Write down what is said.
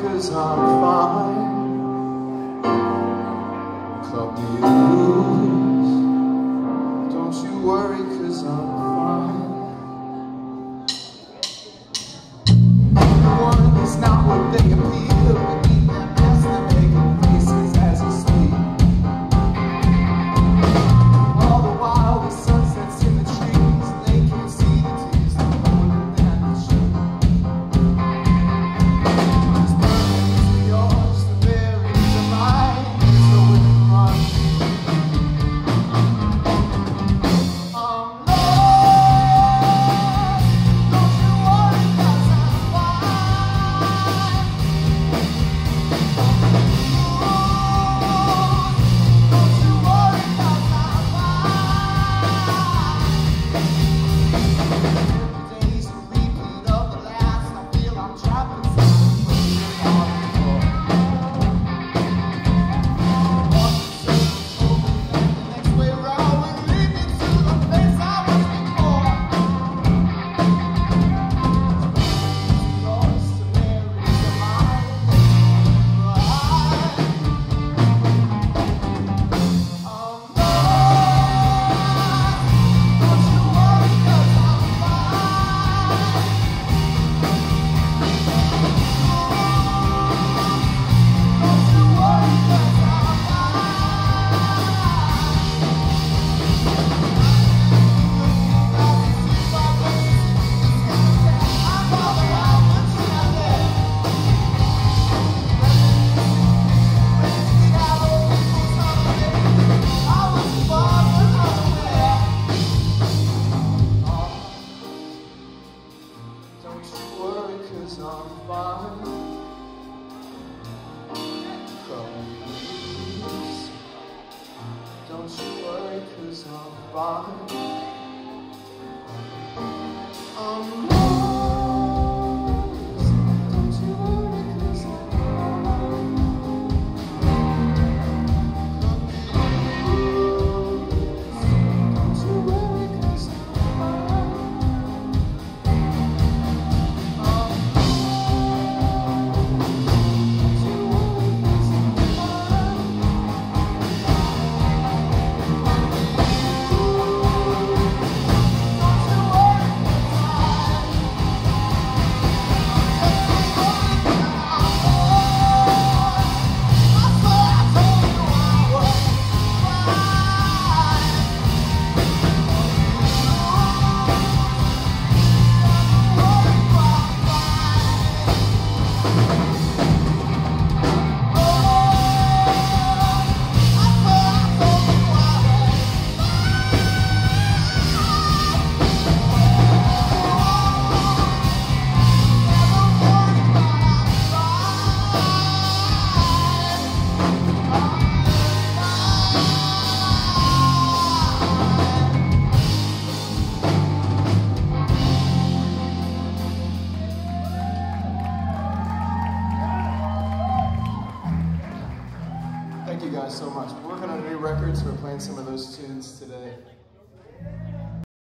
'cause I'm fine. Club deals, don't you worry 'cause I'm fine. One is not what they appear to be. Thank you guys so much. We're working on new records. We're playing some of those tunes today.